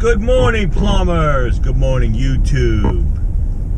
Good morning, plumbers. Good morning, YouTube.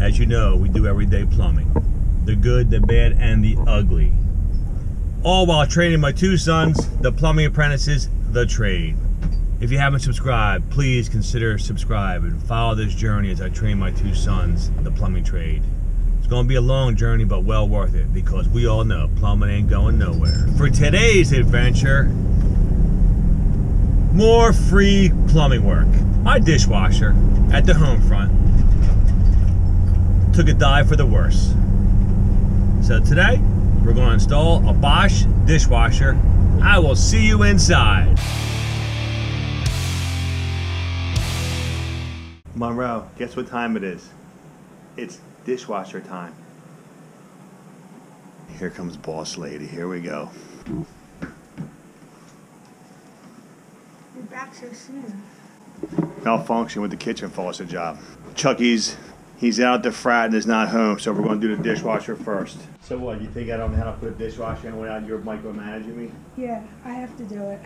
As you know, we do everyday plumbing. The good, the bad, and the ugly. All while training my two sons, the plumbing apprentices, the trade. If you haven't subscribed, please consider subscribing and follow this journey as I train my two sons, the plumbing trade. It's going to be a long journey, but well worth it, because we all know plumbing ain't going nowhere. For today's adventure, more free plumbing work. My dishwasher at the home front took a dive for the worse. So today, we're going to install a Bosch dishwasher. I will see you inside. Monroe, guess what time it is? It's dishwasher time. Here comes boss lady, here we go. You're back so soon. Malfunction with the kitchen faucet job. Chucky's, he's out the frat and is not home, so we're going to do the dishwasher first. So what, you think I don't know how to put a dishwasher in without you micromanaging me? Yeah, I have to do it.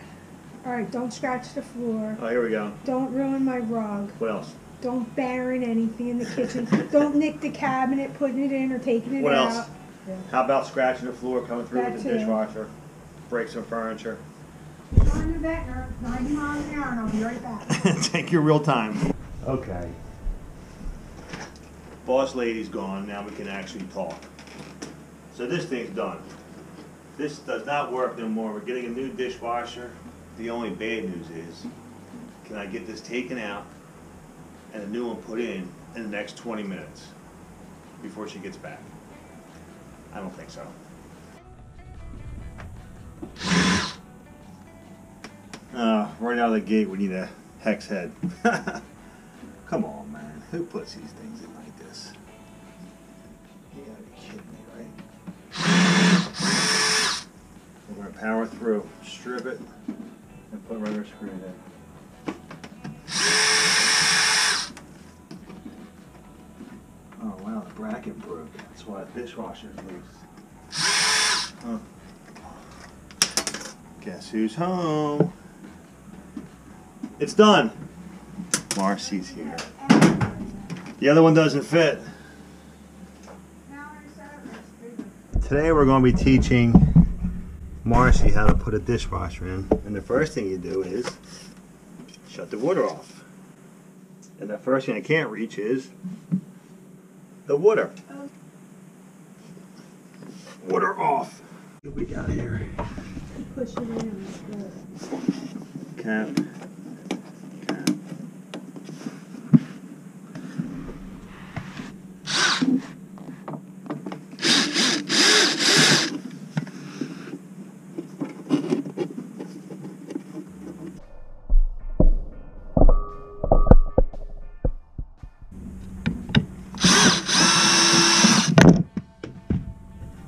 All right, don't scratch the floor. Oh, here we go. Don't ruin my rug. What else? Don't baron anything in the kitchen. Don't nick the cabinet, putting it in or taking it out. What else? Yeah. How about scratching the floor, coming through that with the dishwasher? Break some furniture. We're going to the vet, 90 miles an hour, and I'll be right back. Take your real time. Okay. Boss lady's gone, now we can actually talk. So this thing's done. This does not work no more. We're getting a new dishwasher. The only bad news is, can I get this taken out and a new one put in the next 20 minutes before she gets back? I don't think so. Right out of the gate, we need a hex head. Come on, man. Who puts these things in like this? You gotta be kidding me, right? We're gonna power through, strip it, and put another screw in. Oh wow, the bracket broke. That's why the dishwasher's loose. Huh. Guess who's home? It's done. Marcy's here. The other one doesn't fit. Today we're going to be teaching Marcy how to put a dishwasher in. And the first thing you do is shut the water off. And the first thing I can't reach is the water. Water off. What we got here? Push it in. Cap.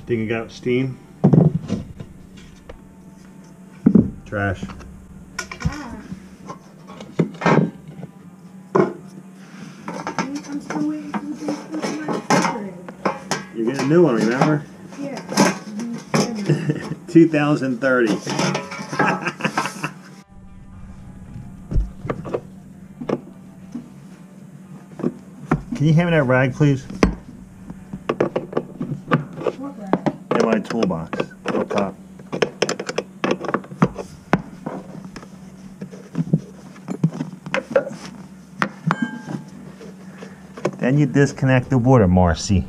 Think it got steam? Trash. Ah. I'm still waiting for you to put my refrigerator. You're getting a new one, remember? Yeah. 2030. Can you hand me that rag, please? My toolbox up top. Then you disconnect the water, Marcy.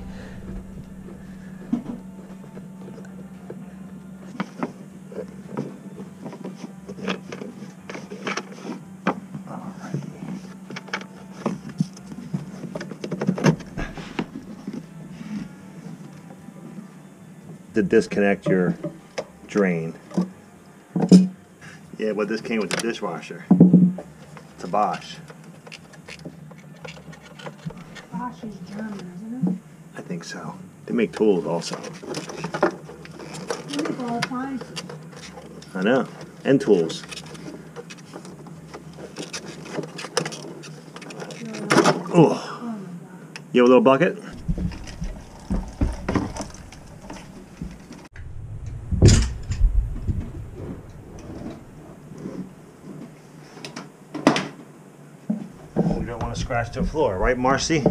To disconnect your drain. Yeah, but this came with the dishwasher. It's a Bosch. Bosch is German, isn't it? I think so. They make tools also. They make all appliances. I know. And tools. Oh. You have a little bucket? We don't want to scratch the floor, right, Marcy?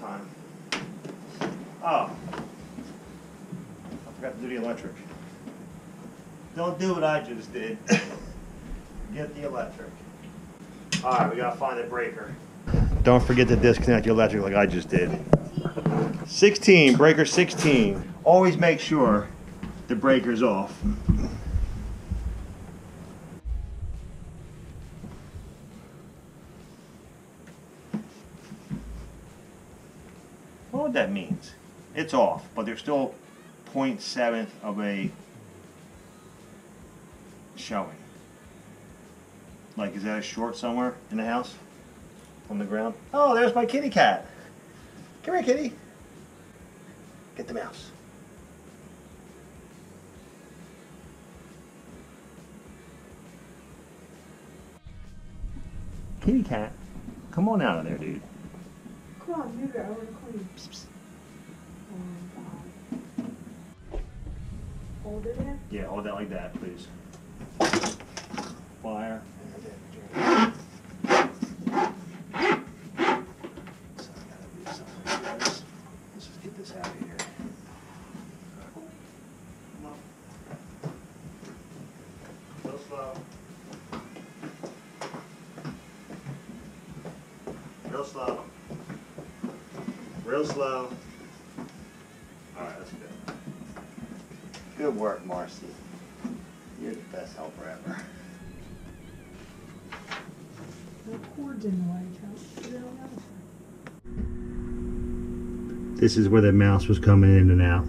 Time. Oh, I forgot to do the electric. Don't do what I just did. Get the electric. All right, we gotta find a breaker. Don't forget to disconnect your electric like I just did. 16, breaker 16. Always make sure the breaker's off. What that means, it's off, but there's still 0.7 of a showing. Like, is that a short somewhere in the house? On the ground? Oh, there's my kitty cat. Come here, kitty. Get the mouse. Kitty cat, come on out of there, dude. Come on, move it. I want to clean. Psst, psst. Hold it in? Yeah, hold that like that, please. Fire. Let's just get this out of here. Come on. Go slow. Go slow. Real slow. Alright, that's good. Good work, Marcy. You're the best helper ever. The cord didn't like it. This is where the mouse was coming in and out.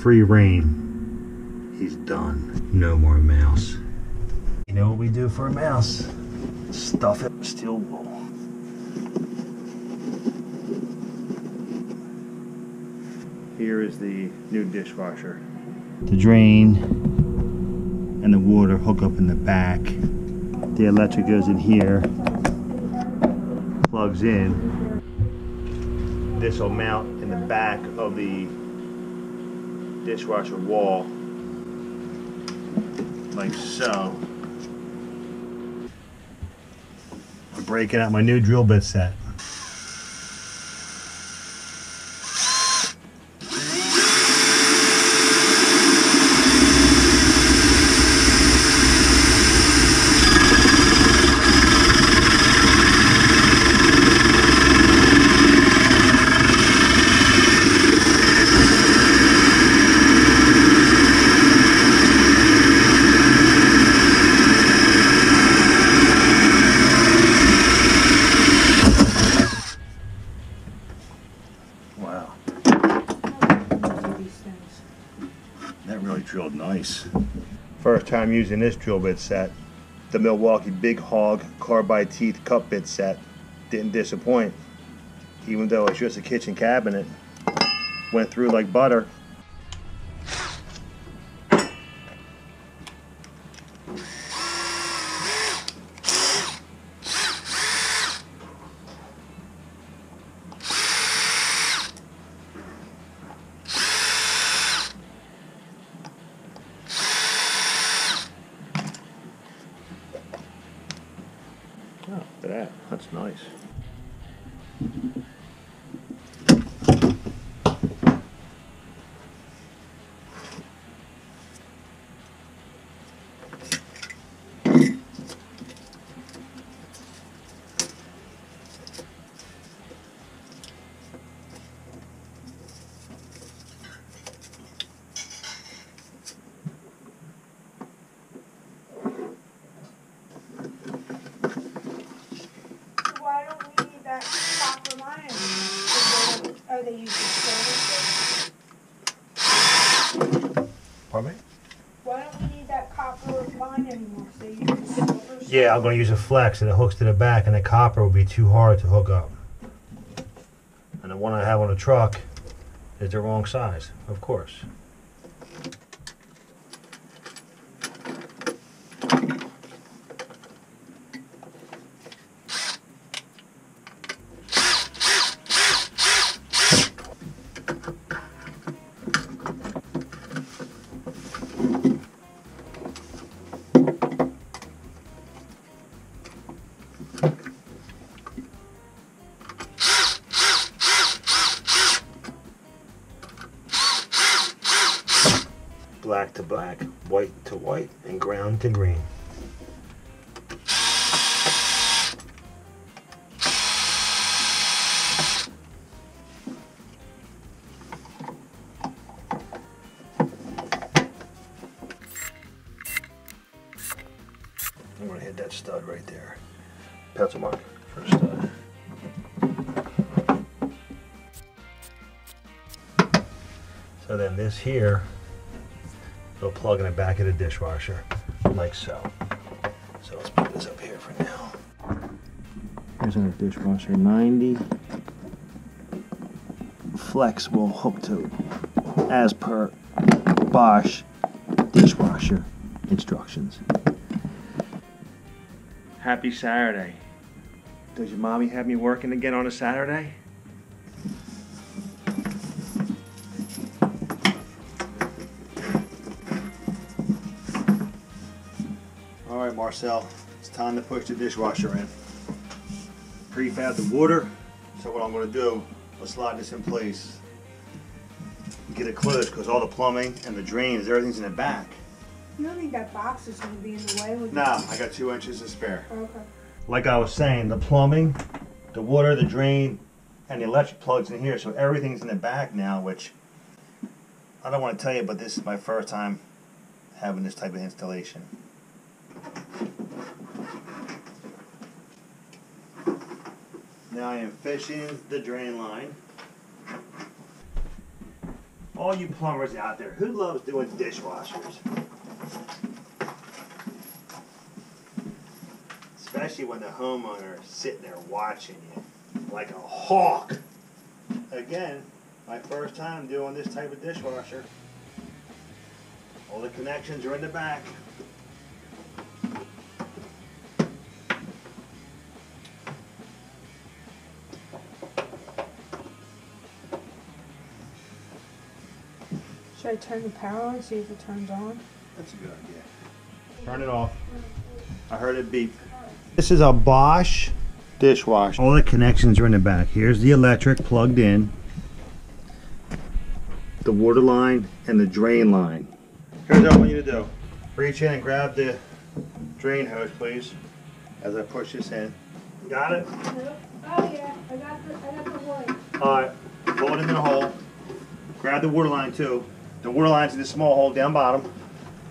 Free reign. He's done. No more mouse. You know what we do for a mouse? Stuff it with steel wool. Here is the new dishwasher. The drain and the water hook up in the back. The electric goes in here, plugs in. This will mount in the back of the dishwasher wall, like so. I'm breaking out my new drill bit set. First time using this drill bit set. The Milwaukee Big Hog carbide teeth cut bit set didn't disappoint. Even though it's just a kitchen cabinet, went through like butter. That's nice. line anymore, so you can use a flex. Yeah, I'm going to use a flex, and it hooks to the back, and the copper will be too hard to hook up. And the one I have on the truck is the wrong size, of course. Black to black, white to white, and ground to green. I'm gonna hit that stud right there. Pencil mark for stud. So then this here, it'll plug in the back of the dishwasher, like so. So let's put this up here for now. Here's our dishwasher 90. Flex will hook to, as per Bosch dishwasher instructions. Happy Saturday. Does your mommy have me working again on a Saturday? Marcel, it's time to push the dishwasher in. Prefab the water, so what I'm going to do is slide this in place. Get it closed because all the plumbing and the drains, everything's in the back. You don't think that box is going to be in the way? No, I got 2 inches to spare. Okay. Like I was saying, the plumbing, the water, the drain, and the electric plugs in here, so everything's in the back now, which I don't want to tell you, but this is my first time having this type of installation. Now I am fishing the drain line. All you plumbers out there, who loves doing dishwashers? Especially when the homeowner is sitting there watching you like a hawk. Again, my first time doing this type of dishwasher. All the connections are in the back. Should I turn the power on and see if it turns on? That's a good idea. Turn it off. I heard it beep. This is a Bosch dishwasher. All the connections are in the back. Here's the electric plugged in, the water line, and the drain line. Here's what I want you to do. Reach in and grab the drain hose, please, as I push this in. Got it? Nope. Oh yeah, I got the one. All right, hold it in the hole. Grab the water line too. The water line's in this small hole down bottom.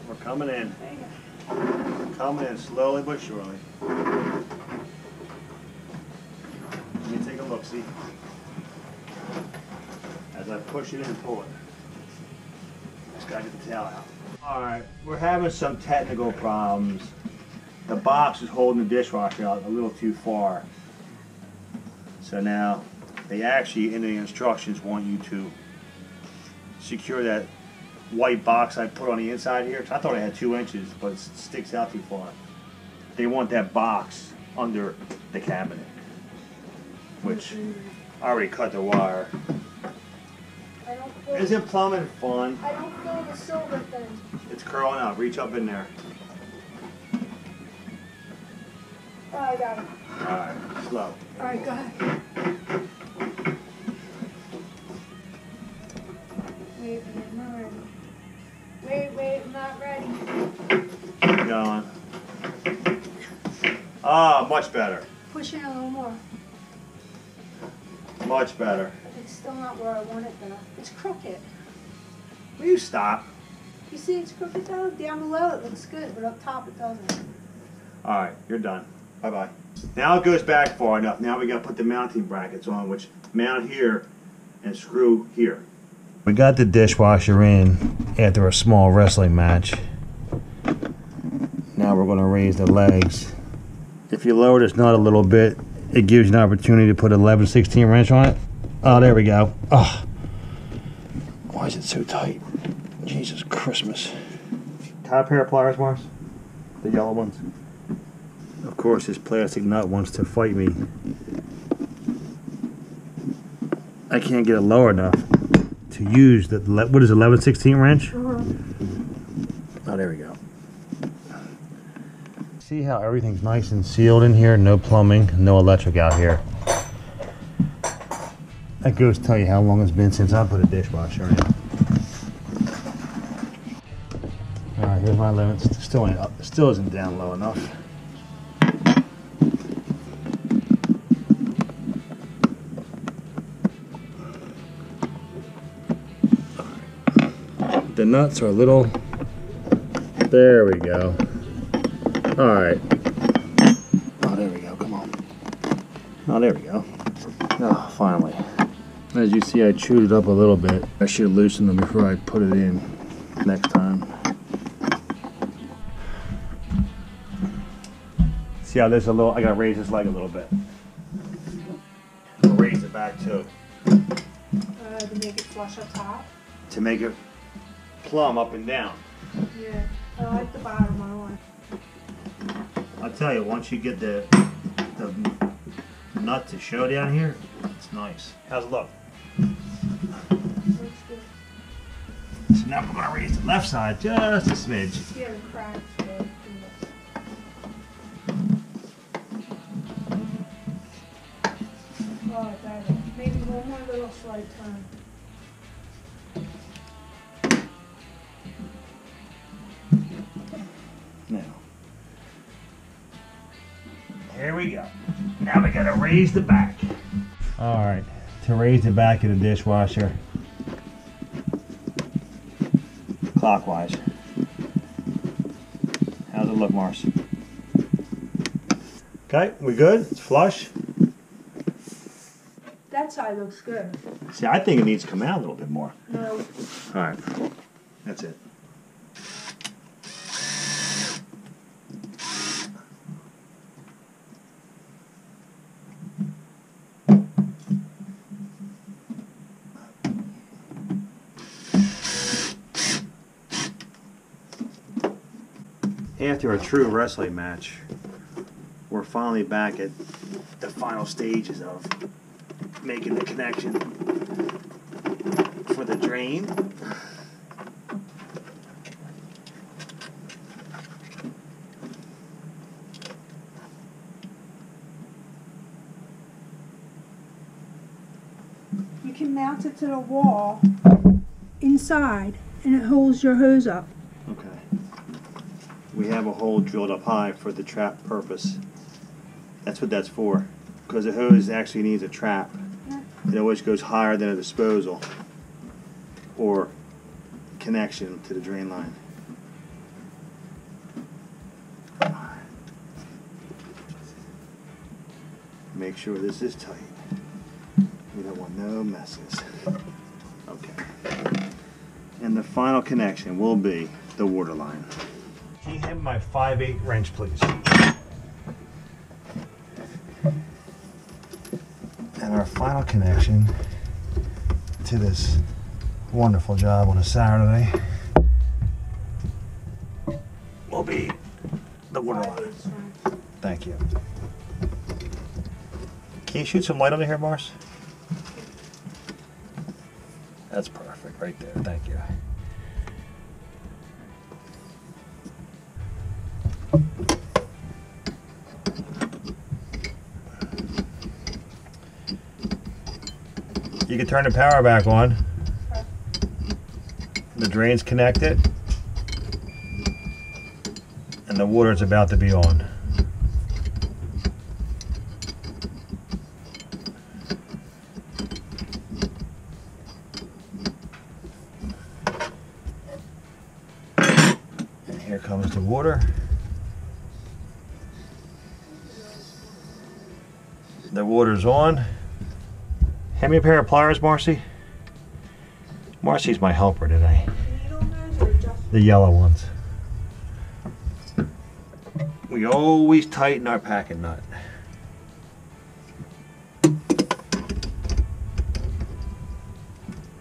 We're coming in. Coming in slowly but surely. Let me take a look, see? As I push it in and pull it. Just gotta get the towel out. Alright, we're having some technical problems. The box is holding the dishwasher out a little too far. So now, they actually, in the instructions, want you to secure that white box I put on the inside here. I thought I had 2 inches, but it sticks out too far. They want that box under the cabinet, which I already cut the wire. Isn't plumbing fun? I don't feel the silver thing. It's curling up. Reach up in there. Oh, I got it. All right, slow. All right, go ahead. Wait, I'm not ready. Keep going. Ah, much better. Push in a little more. Much better. It's still not where I want it though. It's crooked. Will you stop? You see it's crooked though? Down below it looks good, but up top it doesn't. Alright, you're done. Bye-bye. Now it goes back far enough. Now we gotta put the mounting brackets on, which mount here and screw here. We got the dishwasher in after a small wrestling match. now we're going to raise the legs. If you lower this nut a little bit, it gives you an opportunity to put 11/16 wrench on it. Oh, there we go. Oh, why is it so tight? Jesus Christmas. Got a pair of pliers, Mars? The yellow ones. Of course, this plastic nut wants to fight me. I can't get it lower enough to use the, what is 11/16 wrench? Oh, there we go. See how everything's nice and sealed in here? No plumbing, no electric out here. That goes to tell you how long it's been since I put a dishwasher in. All right, here's my limit. Still isn't down low enough. The nuts are a little, there we go. All right. Oh, there we go, come on. Oh, there we go. Oh, finally. As you see, I chewed it up a little bit. I should have loosened them before I put it in next time. See how there's a little, I gotta raise this leg a little bit. I'll raise it back too. To make it flush up top? To make it plumb up and down. Yeah, I like the bottom, I like. I'll tell you, once you get the nut to show down here, it's nice. How's it look? So now we're gonna raise the left side just a smidge. Yeah, the cracks. Oh, maybe one more little slight turn. Here we go. Now we gotta raise the back. All right, to raise the back of the dishwasher, clockwise. How's it look, Mars? Okay, we good? It's flush. That side looks good. See, I think it needs to come out a little bit more. No. All right, that's it. After a true wrestling match, we're finally back at the final stages of making the connection for the drain. You can mount it to the wall inside and it holds your hose up. We have a hole drilled up high for the trap purpose. That's what that's for, because the hose actually needs a trap. It always goes higher than a disposal or connection to the drain line. Make sure this is tight. We don't want no messes. Okay. And the final connection will be the water line. Can you hand me my 5/8 wrench, please? And our final connection to this wonderful job on a Saturday will be the water line. Thank you. Can you shoot some light under here, Mars? That's perfect right there. Thank you. You can turn the power back on. The drain's connected. And the water's about to be on. And here comes the water. The water's on. Hand me a pair of pliers, Marcy. Marcy's my helper today. The yellow ones. We always tighten our packing nut.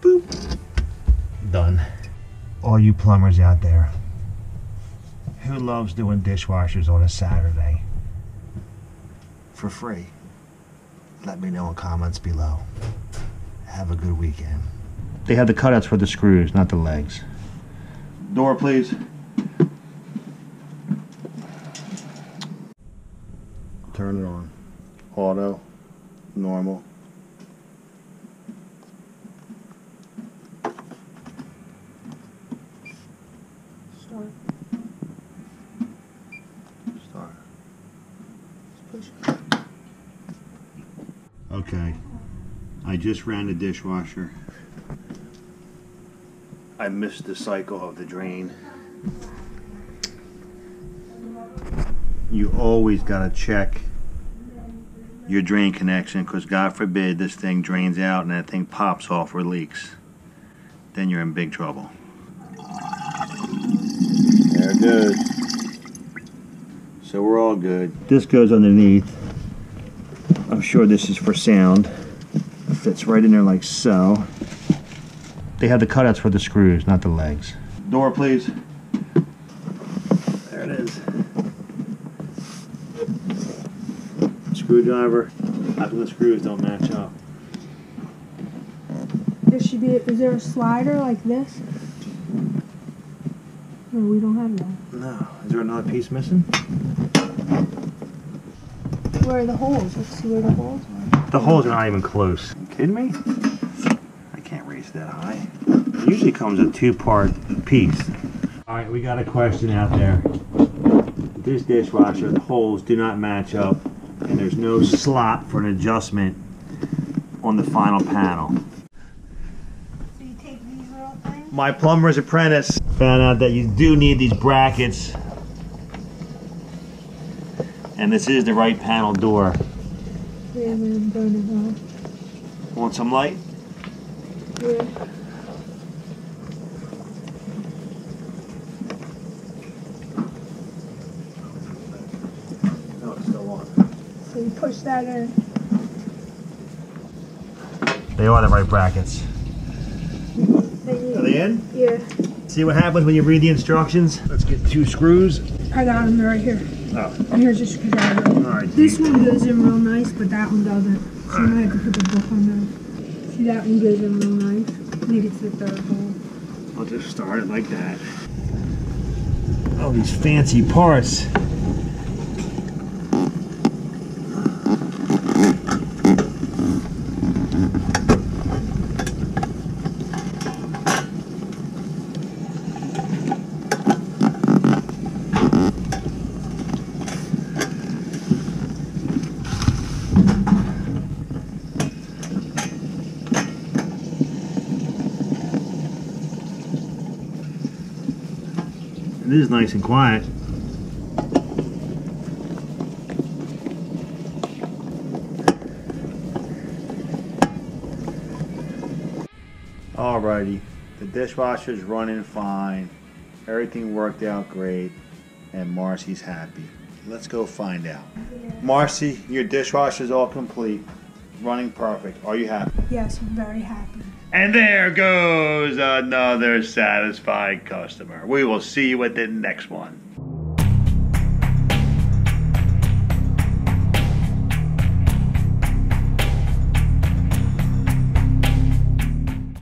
Boop. Done. All you plumbers out there, who loves doing dishwashers on a Saturday for free? Let me know in comments below. Have a good weekend. They have the cutouts for the screws, not the legs. Door, please. Turn it on. Auto, normal. Start. Start. Let's push it. Okay. I just ran the dishwasher. I missed the cycle of the drain. You always gotta check your drain connection, because God forbid this thing drains out and that thing pops off or leaks. Then you're in big trouble. There it goes. So we're all good. This goes underneath. I'm sure this is for sound. It fits right in there like so. They have the cutouts for the screws, not the legs. Door, please. There it is. Screwdriver. How come the screws don't match up? There should be. Is there a slider like this? No, we don't have that. No. Is there another piece missing? Where are the holes? Let's see where the holes are. The holes are not even close. Are you kidding me? I can't raise that high. It usually comes a two-part piece. All right, we got a question out there. This dishwasher, the holes do not match up, and there's no slot for an adjustment on the final panel. So you take these little things? My plumber's apprentice found out that you do need these brackets, and this is the right panel door. Yeah, man, burn it off. Want some light? Yeah. No, it's still on. So you push that in. They are the right brackets. Are they in? Yeah. See what happens when you read the instructions? Let's get two screws. I got them right here. Oh. And here's a screwdriver. All right. This one goes in real nice, but that one doesn't. So I'm going to have to put the book on there. See, that one goes in real nice. Maybe it's the third hole. I'll just start it like that. All these fancy parts. This is nice and quiet. Alrighty, the dishwasher's running fine. Everything worked out great, and Marcy's happy. Let's go find out. Marcy, your dishwasher's all complete, running perfect. Are you happy? Yes, I'm very happy. And there goes another satisfied customer. We will see you at the next one.